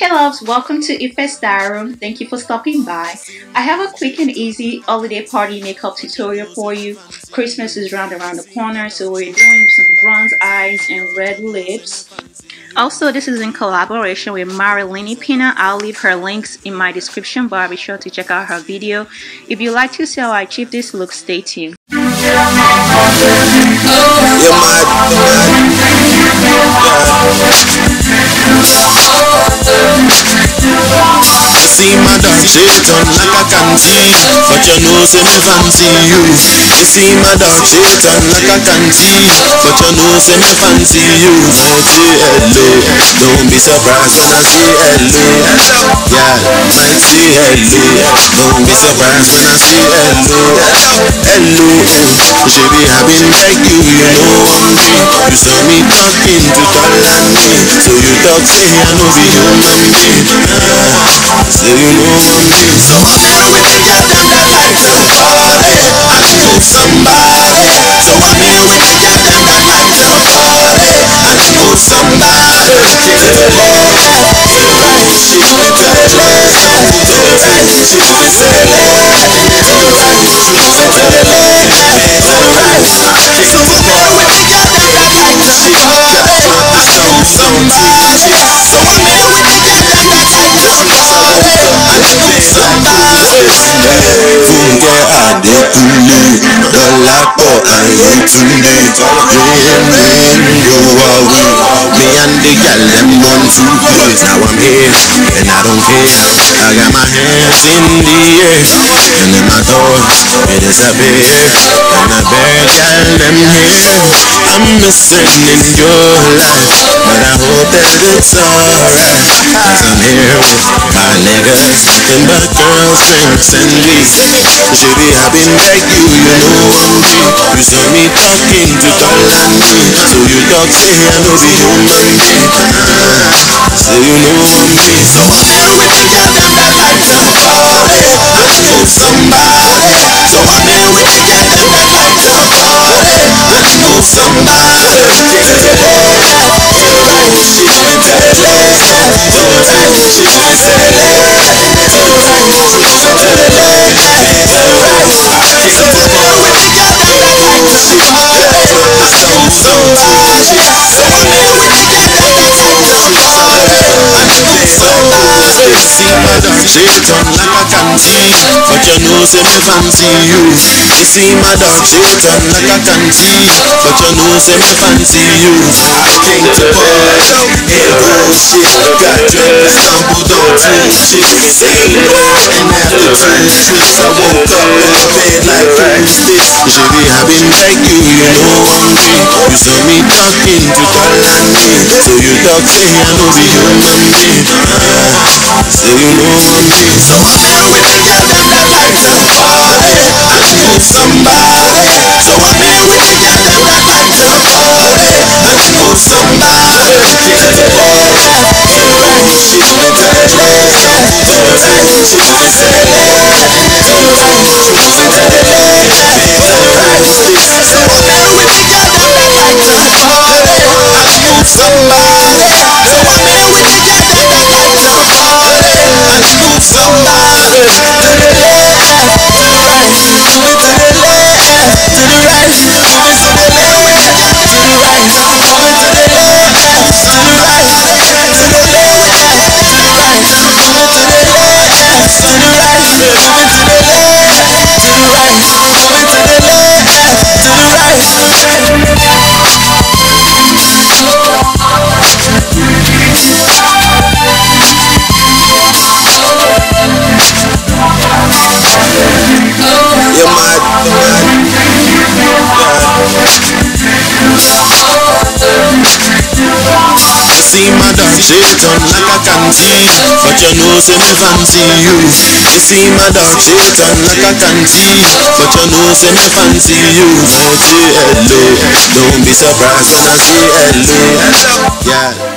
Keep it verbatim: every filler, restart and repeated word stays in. Hey loves, welcome to Ife's Diary Room. Thank you for stopping by. I have a quick and easy holiday party makeup tutorial for you. Christmas is round around the corner, so we're doing some bronze eyes and red lips. Also, this is in collaboration with Marilenny Pina. I'll leave her links in my description bar. Be sure to check out her video. If you'd like to see how I achieve this look, stay tuned. See madam, she turn like a canteen, but you know say me fancy you. See madam, she turn like a canteen, but you know say me fancy you. Don't say hello, don't be surprised when I say hello. Yeah, I say hello, don't be surprised when I say hello. Hello, she be having like you, you know hungry. You saw me talking to Talani, so you talk say I know be human being. Ah, say you know one thing, so I really got them like so holiday. I can go somebody, so I really got them like so holiday. I can go somebody, she do it right, she do it right, she do it right, she do it right, it's alright, she do it right, it's alright. She so I really got them like so she got somebody, so I really got them like so holiday. Funke adekunle, dolapo ayetunde. You are with me and the girl them one two days. Now I'm here and I don't care. I got my hands in the air and then my thoughts they disappear. And I beg girl them here. I'm missing in your life, but I hope that it's alright. 'Cause I'm here with my niggas and my girlfriends and we should be having like you, you know hungry. You saw me talking to Talani, so you talk say I know be human being. Ah, so you know hungry, so I really got them like so holiday. I can go somebody, so I really got them like so holiday. I can go somebody, she do it right, it's alright. She do it right, it's alright. She do it right, it's alright. She do it right, it's alright. She so I really got them like so holiday. I can go somebody, so I really got them like so holiday. I can go somebody. See madam, she turn like a canteen, but you know say me fancy you. See madam, she turn like a canteen, but you know say me fancy you. I came to push out April shit, got drunk and stumbled on two shit. Ain't no and after two sips I woke up in the bed like two sips. She be having like you, you know hungry. You saw me talking to Talani, so you talk say I know be human being. Ah, so you know hungry, so I really got them like so holiday. Somebody, so I really got them like so holiday. I can go somebody, she do it right, it's alright. She do it right, she do it right, she do it right, it's alright. She do it right, it's alright. So I really got them like so holiday. I can go somebody, so I really got them like so holiday. I can go somebody, do it right, it's alright. Do it to the left, to the right, do it to the left, to the right, do it to the left, to the right, to the left, to the right, do it to the left, to the right, do it to the left, to the right, do it to the left, to the right, to the left. You're mad, you're mad. See madam, she turn like a canteen, but you know say me fancy you. See madam, she turn like a canteen, but you know say me fancy you. Don't say hello, don't be surprised when I say hello. Yeah.